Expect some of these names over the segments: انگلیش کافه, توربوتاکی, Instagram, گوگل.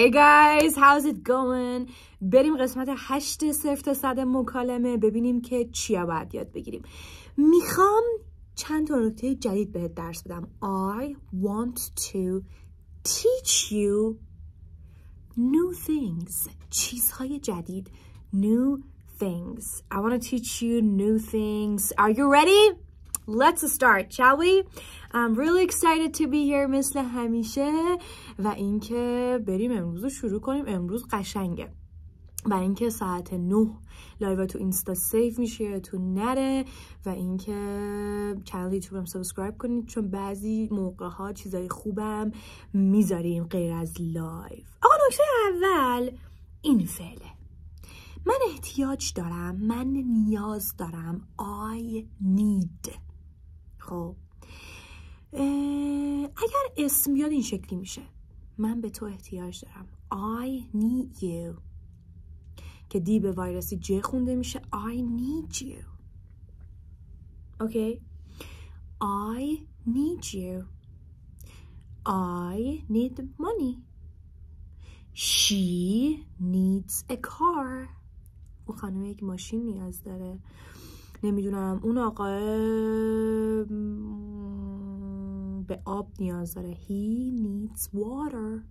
Hey guys, how's it going? بریم قسمت 8 0-100 مکالمه ببینیم که چیا باید یاد بگیریم. میخوام چند تا نکته جدید بهت درس بدم. I want to teach you new things. چیزهای جدید. New things. I want to teach you new things. Are you ready? Let's start, shall we? I'm really excited to be here مثل همیشه و اینکه بریم امروز رو شروع کنیم. امروز قشنگه و اینکه ساعت 9 لایو تو اینستا سیف میشه تو نره و اینکه کانال یوتیوبم سابسکرایب کنید چون بعضی موقع ها چیزای خوبم میذاریم غیر از لایو. آقا نکته اول این فعله. من احتیاج دارم، من نیاز دارم. I need. خب اگر اسم بیاد این شکلی میشه، من به تو احتیاج دارم I need you که دی به وایرسی ج خونده میشه I need you. اوکی I need you. I need money. She needs a car. اون خانم یک ماشین نیاز داره. نمیدونم اون آقا به آب نیاز داره. He needs water.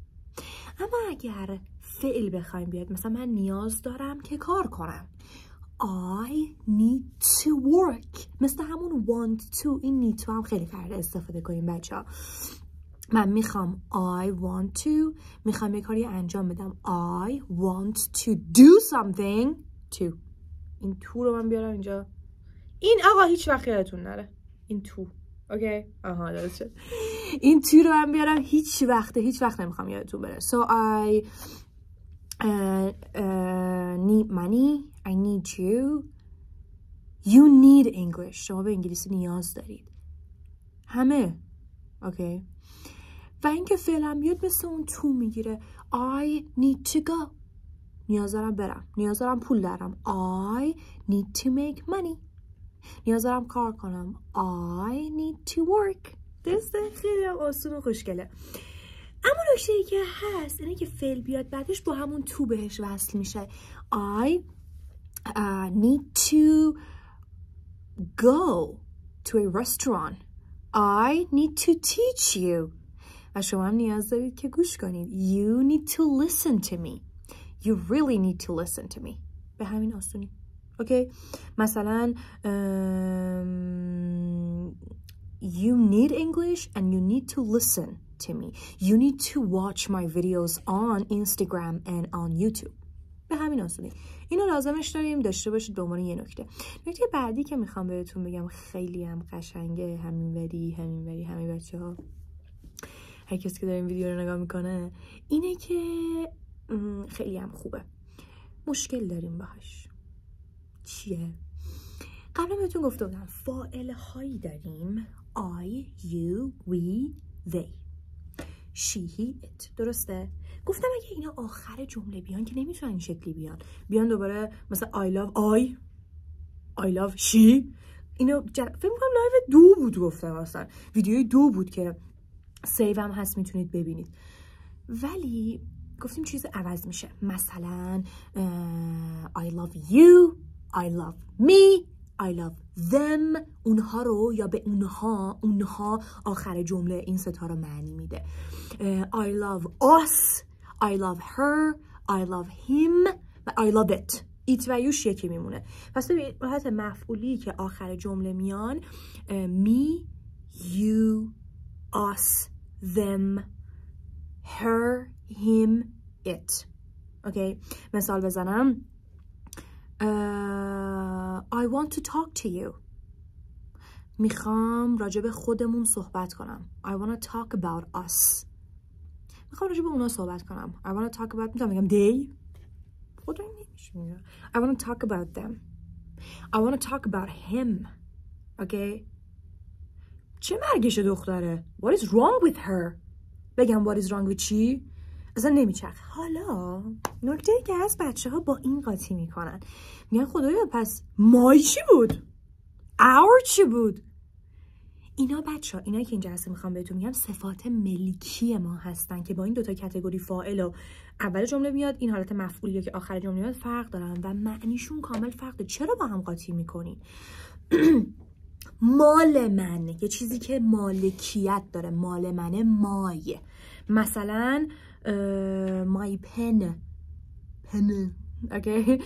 اما اگر فعل بخوایم بیاد، مثلا من نیاز دارم که کار کنم. I need to work. مثل همون want to، این need to هم خیلی فرد استفاده کنیم بچه ها. من میخوام I want to، میخوام یک کاری انجام بدم. I want to do something to. این تو رو من بیارم اینجا. این آقا هیچ وقت یادتون نره این تو. اوکی آها درست شد. این تو رو من بیارم هیچ وقت نمیخوام یادتون بره. So I need money. I need you. You need English. شما به انگلیسی نیاز دارید همه. اوکی و اینکه فعلا بیاد مثل اون تو میگیره. I need to go. نیاز دارم برم. نیاز دارم پول دارم. I need to make money. نیاز دارم کار کنم. I need to work. درسته؟ خیلی هم آسون و خوشگله. اما نکته ای که هست اینه که فعل بیاد بعدش با همون تو بهش وصل میشه. I need to go to a restaurant. I need to teach you. و شما هم نیاز دارید که گوش کنید. You need to listen to me. You really need to listen to me. به همین آسونی. اوکی؟ مثلا You need English and you need to listen to me. You need to watch my videos on Instagram and on YouTube. به همین آسونی. اینو لازمش داریم داشته باشید به عنوان یه نکته. نکته بعدی که میخوام بهتون بگم خیلی هم قشنگه. همین وری همین بچه ها. هر کسی که داره این ویدیو رو نگاه میکنه اینه که خیلی هم خوبه. مشکل داریم باهاش. چیه؟ قبلا بهتون گفته بودم فاعل هایی داریم. I, you, we, they. She, he, it. درسته؟ گفتم اگه اینا آخر جمله بیان که نمیتونن این شکلی بیان دوباره مثلا I love I. I love she. اینا فکر میکنم لایو 2 بود گفتم اصلا. ویدیوی 2 بود که سیو هم هست میتونید ببینید. ولی گفتیم چیز عوض میشه. مثلا I love you. I love me. I love them. اونها رو یا به اونها آخر جمله این ستا رو معنی میده. I love us. I love her. I love him. I love it. ایت و یوش یکی میمونه. پس به حالت مفعولی که آخر جمله میان me, you, us, them, her, him, it. اوکی؟ مثال بزنم. I want to talk to you. میخوام راجب خودمون صحبت کنم. I want to talk about us. میخوام راجب اونا صحبت کنم. I want to talk about میتونم بگم they. خودم نمیشه. I want to talk about them. I want to talk about him. اوکی؟ چه مرگش دختره؟ What is wrong with her؟ بگم what is wrong with she؟ اصلا نمیچرخه. حالا نکته ای که هست بچه ها با این قاطی میکنن. میگن خدایا پس مای چی بود؟ our چی بود؟ اینا بچه ها، اینایی که اینجا هستم میخوام بهتون میگم صفات ملیکی ما هستن که با این دوتا کتگوری فاعل و اول جمله میاد این حالت مفعولیه که آخر جمله میاد فرق دارن و معنیشون کامل فرق داره. چرا با هم قاطی میکنین؟ مال من یه چیزی که مالکیت داره، مال منه، مایه. مثلا مای پن اوکی،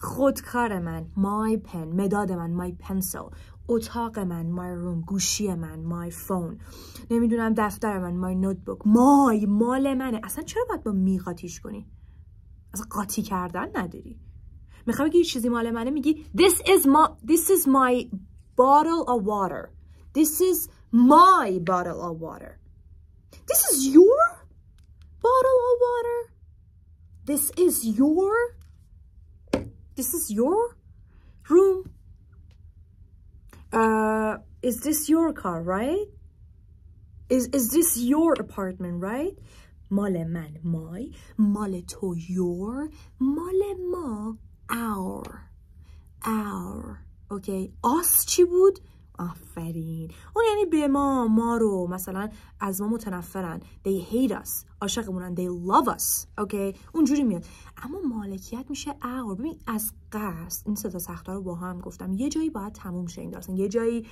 خودکار من مای پن، مداد من مای پنسل، اتاق من مای روم، گوشی من مای فون، نمیدونم دفتر من مای نوتبوک. مای مال منه. اصلا چرا باید با می قاطیش کنی؟ اصلا قاطی کردن نداری. میخوام بگی یه چیزی مال منه، میگی this is my bottle of water. This is my bottle of water. This is your bottle of water. This is your room. Is this your car, right? Is this your apartment, right? مال من my، مال تو your، مال ما our. اوکی، us چی بود؟ آفرین. اون یعنی به ما، ما رو. مثلا از ما متنفرن، they hate us، عاشقمونن، they love us. اوکی، اونجوری میاد. اما مالکیت میشه our. ببین از قصد این سه تا سخت‌ها رو با هم گفتم، یه جایی باید تموم شه این درس، یه جایی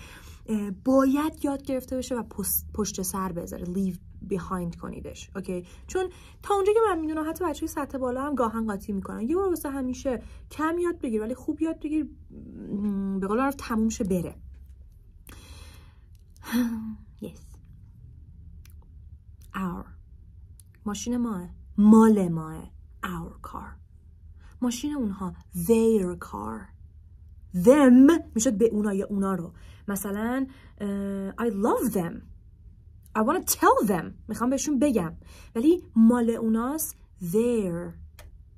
باید یاد گرفته بشه و پشت سر بذاره، leave behind کنیدش. اوکی، چون تا اونجا که من میدونم حتی بچه‌های سطح بالا هم گاهن قاطی میکنن. یه بار واسه همیشه کم یاد بگیر ولی خوب یاد بگیر، به قول معروف تموم شه بره. Yes. Our. ماشین ماه، مال ماه. Our car. ماشین اونها their car. Them میشد به اونا یا اونا رو. مثلا I love them. I want to tell them. میخوام بهشون بگم. ولی مال اوناست their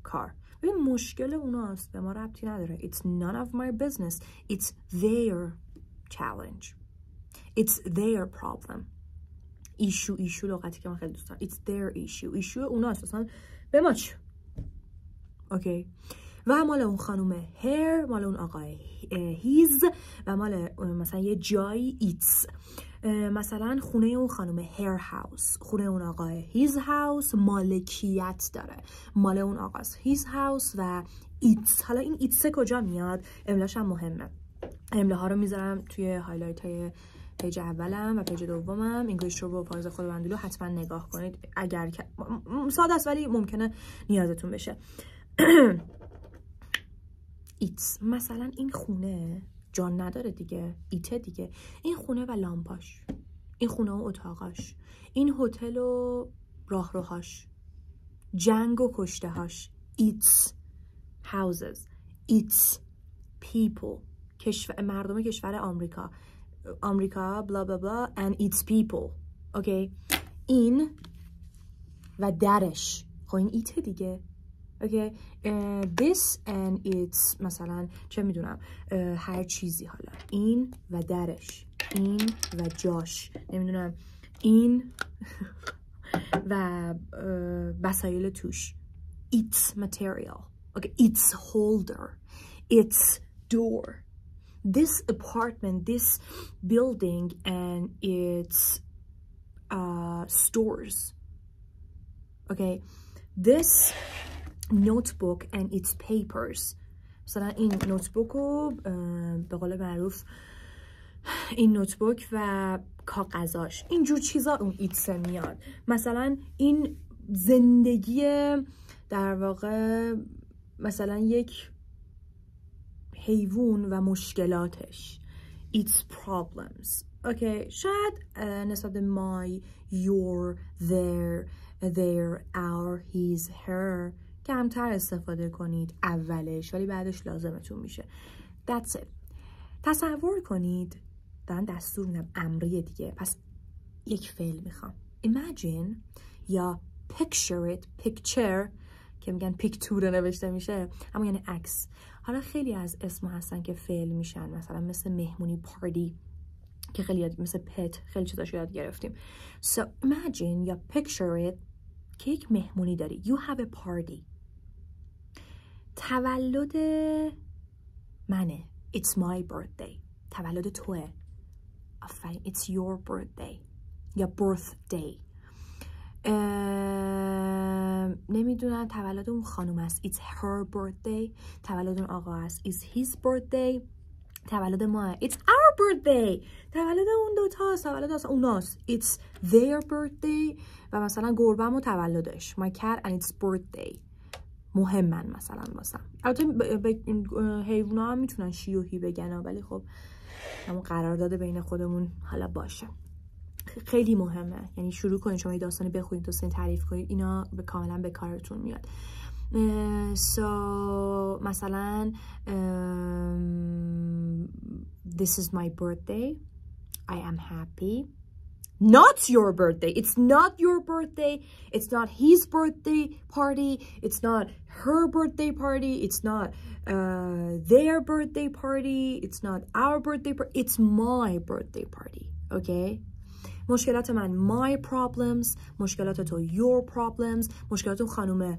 car. ببین مشکل اوناست، به ما ربطی نداره. It's none of my business. It's their challenge. It's their problem. ایشو لغتی که من خیلی دوست دارم. It's their issue. ایشو اوناست، اصلا به ما چه. اوکی، و مال اون خانومه her، مال اون آقای his، و مال مثلا یه جایی it's. مثلا خونه اون خانومه her house، خونه اون آقای his house، مالکیت داره، مال اون آقاست his house و it's. حالا این it's کجا میاد؟ املاش هم مهمه. املاها رو میذارم توی هایلایت های پیج اولم و پیج دومم، انگلیش رو با فارز خود بندولو حتما نگاه کنید. اگر ساده است ولی ممکنه نیازتون بشه. ایتس، مثلا این خونه جان نداره دیگه، ایته دیگه. این خونه و لامپاش، این خونه و اتاقاش، این هتل و راهروهاش، جنگ و کشتهاش. ایتس houses، ایتس people، مردم کشور آمریکا بلا بلا بلا and its people. اوکی، این و درش، خب این ایته دیگه. اوکی، this and its، مثلا چه میدونم هر چیزی. حالا این و درش، این و جاش، نمیدونم این و وسایل توش. its material. اوکی، its holder، its door. This apartment, this building and its stores. Okay, this notebook and its papers. مثلا این نوتبوک رو به قول معروف این نوتبوک و کاغذاش، اینجور چیزا اون ایتس میاد. مثلا این زندگی در واقع مثلا یک حیوان و مشکلاتش. It's problems. اوکی، شاید نسبت به my، your، their، our، his، her کمتر استفاده کنید اولش، ولی بعدش لازمتون میشه. That's it. تصور کنید، دارن دستور میدم، امریه دیگه، پس یک فعل میخوام. Imagine یا picture it، picture که میگن پیکتور نوشته میشه اما یعنی عکس. حالا خیلی از اسم هستن که فعل میشن، مثلا مثل مهمونی، پارتی، که خیلی یاد، مثل پت، خیلی چیزاش یاد گرفتیم. So imagine یا picture it که یک مهمونی داری. You have a party. تولد منه. It's my birthday. تولد توه. آفرین. It's your birthday یا birthday. نمیدونم تولد اون خانوم است. It's her birthday. تولد اون آقا است. It's his birthday. تولد ما است. It's our birthday. تولد اون دوتا است. تولد از اوناست. It's their birthday. و مثلا گربم و تولدش. My cat and it's birthday. مهم من مثلا باسم. البته حیونا هم میتونن شیوهی بگن، ولی خب همون قرارداد بین خودمون حالا باشه. خیلی مهمه، یعنی شروع کنید شما این داستانی بخونید، داستانی تعریف کنید، اینا به کاملا به کارتون میاد. So مثلا This is my birthday. I am happy. Not your birthday. It's not your birthday. It's not his birthday party. It's not her birthday party. It's not their birthday party. It's not our birthday party. It's my birthday party. Okay? مشکلات من my problems. مشکلات تو your problems. مشکلات اون خانومه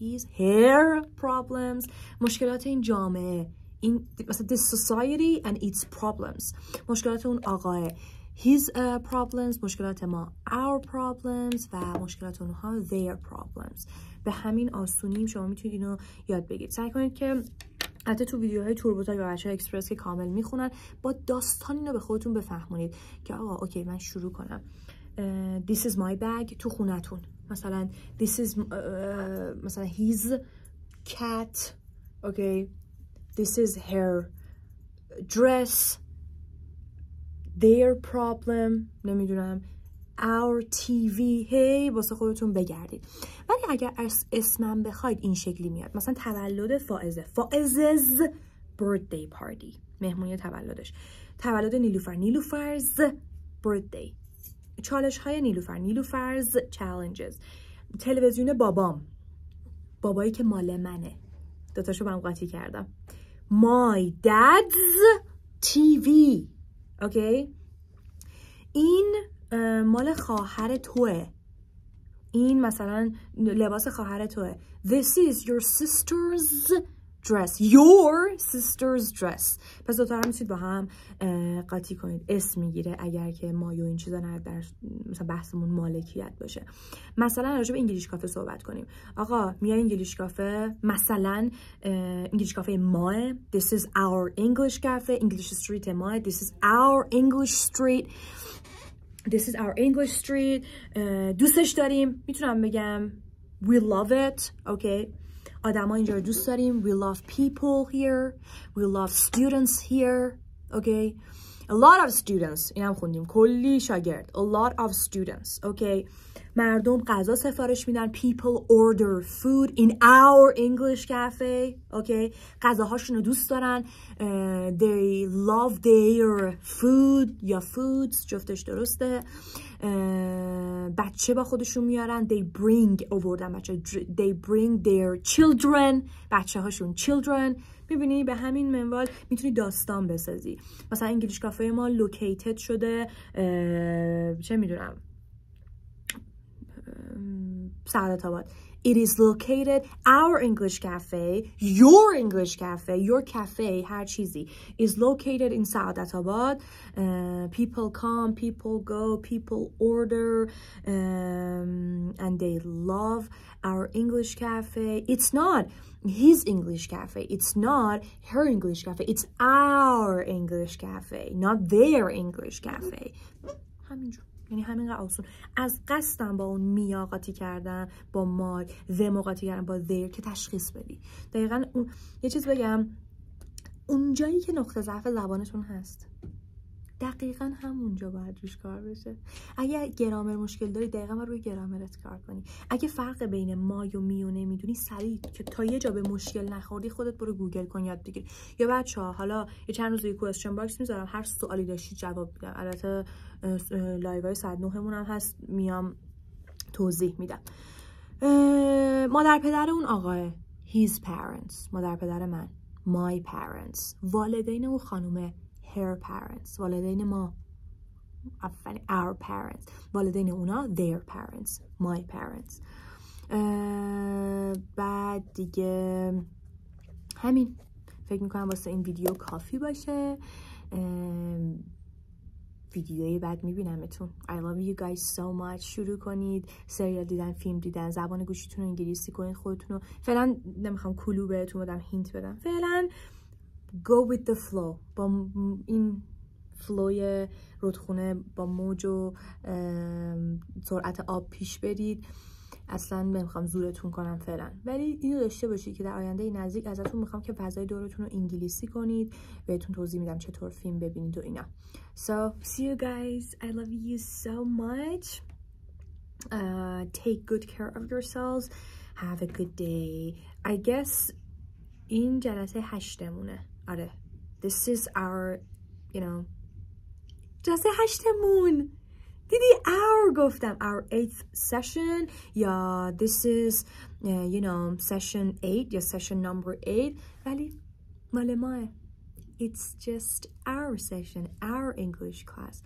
his her problems. مشکلات این جامعه این مثلا this society and its problems. مشکلات اون آقاه his problems. مشکلات ما our problems و مشکلات اونها their problems. به همین آسونی شما میتونید اینو یاد بگیرید. سعی کنید که حتی تو ویدیوهای توربوتاکی و بچه‌ها اکسپرس که کامل میخونن با داستان اینو به خودتون بفهمونید که آقا اوکی من شروع کنم. This is my bag. تو خونتون مثلا this is مثلا his cat. Okay. This is her dress. Their problem. نمیدونم our TV. هی واسه خودتون بگردید. ولی اگر اسمم بخواید این شکلی میاد، مثلا تولد فائزه، فائزز birthday party، مهمونی تولدش. تولد نیلوفر، نیلوفرز birthday، چالش های نیلوفر، نیلوفرز challenges. تلویزیون بابام، بابایی که مال منه، دوتاشو با هم قاطی کردم. My dad's TV. اوکی، این مال خواهر توه، این مثلا لباس خواهر توه. This is your sister's dress. Your sister's dress. پس دوتا رو میتونید با هم قاطی کنید. اسم میگیره اگر که مایو این چیزا نه در مثلا بحثمون مالکیت باشه. مثلا راجع به انگلیش کافه صحبت کنیم. آقا میای انگلیش کافه، مثلا انگلیش کافه ما. This is our English cafe. English street ما. This is our English street. This is our English street. دوستش داریم. میتونم بگم we love it. Okay. آدم ها اینجا رو دوست داریم. We love people here. We love students here. Okay. A lot of students. این هم خوندیم. کلی شاگرد. A lot of students. Okay. مردم غذا سفارش میدن. People order food in our English cafe. Okay. غذاهاشون رو دوست دارن. They love their food. یا foods. جفتش درسته. بچه با خودشون میارن. They bring. آوردن بچه. They bring their children. بچه هاشون children. میبینی به همین منوال میتونی داستان بسازی. مثلا انگلیش کافه ما located شده چه میدونم سعادت آباد. It is located our English cafe, your English cafe, your cafe هر چیزی is located in سعادت آباد. People come, people go, people order and they love our English cafe. It's not his English cafe. It's not her English cafe. It's our English cafe, not their English cafe. همینجور. یعنی همینقدر آسون. از قصدم با اون میا قاطی کردم، با مای them قاطی کردم، با their که تشخیص بدی. دقیقاً اون یه چیز بگم، اون جایی که نقطه ضعف زبانتون هست دقیقاً همونجا باید روش کار بشه. اگه گرامر مشکل داری دقیقاً باید روی گرامرت کار کنی. اگه فرق بین مای و میو نمیدونی سریع که تا یه جا به مشکل نخوردی خودت برو گوگل کن یاد بگیر. یا بچه‌ها حالا یه چند روز کوشن باکس میذارم، هر سوالی داشتی جواب میدم. البته لایوهای ساعت 9 مون هم هست، میام توضیح میدم. مادر پدر اون آقاه his parents. مادر پدر من my parents. والدین اون خانومه her parents. والدین ما our parents. والدین اونا their parents, my parents. بعد دیگه همین فکر میکنم واسه این ویدیو کافی باشه. ویدیوی بعد میبینمتون. I love you guys so much. شروع کنید سریال دیدن، فیلم دیدن، زبان گوشیتون رو انگلیسی کنید، خودتون رو. فعلا نمیخوام کلو بهتون بدم، هینت بدم، فعلا go with the flow، با این فلوی رودخونه، با موج و سرعت آب پیش برید. اصلا نمیخوام زورتون کنم فعلا، ولی اینو داشته باشید که در آینده نزدیک ازتون میخوام که فضای دورتون رو انگلیسی کنید، بهتون توضیح میدم چطور فیلم ببینید و اینا. So see you guys, I love you so much. Take good care of yourselves. Have a good day. I guess این جلسه 8مونه. آره. This is our جلسه 8مون. دیدی our گفتم، our 8th session یا this is session 8 یا session number 8، ولی مال ماه. It's just our session, our English class.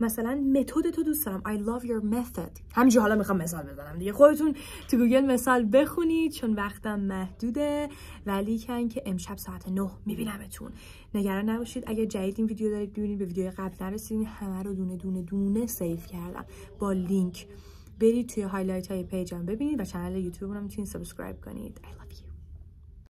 مثلا متد تو دوست دارم، I love your method. همینجوری حالا میخوام مثال بزنم دیگه، خودتون تو گوگل مثال بخونید چون وقتم محدوده، ولی که امشب ساعت 9 میبینمتون. نگران نباشید، اگر جدید این ویدیو دارید ببینید، به ویدیو قبل نرسیدین، همه رو دونه دونه دونه سیف کردم با لینک، برید توی هایلایت های پیجم ببینید و کانال یوتیوبم رو میتونید سابسکرایب کنید. I love you.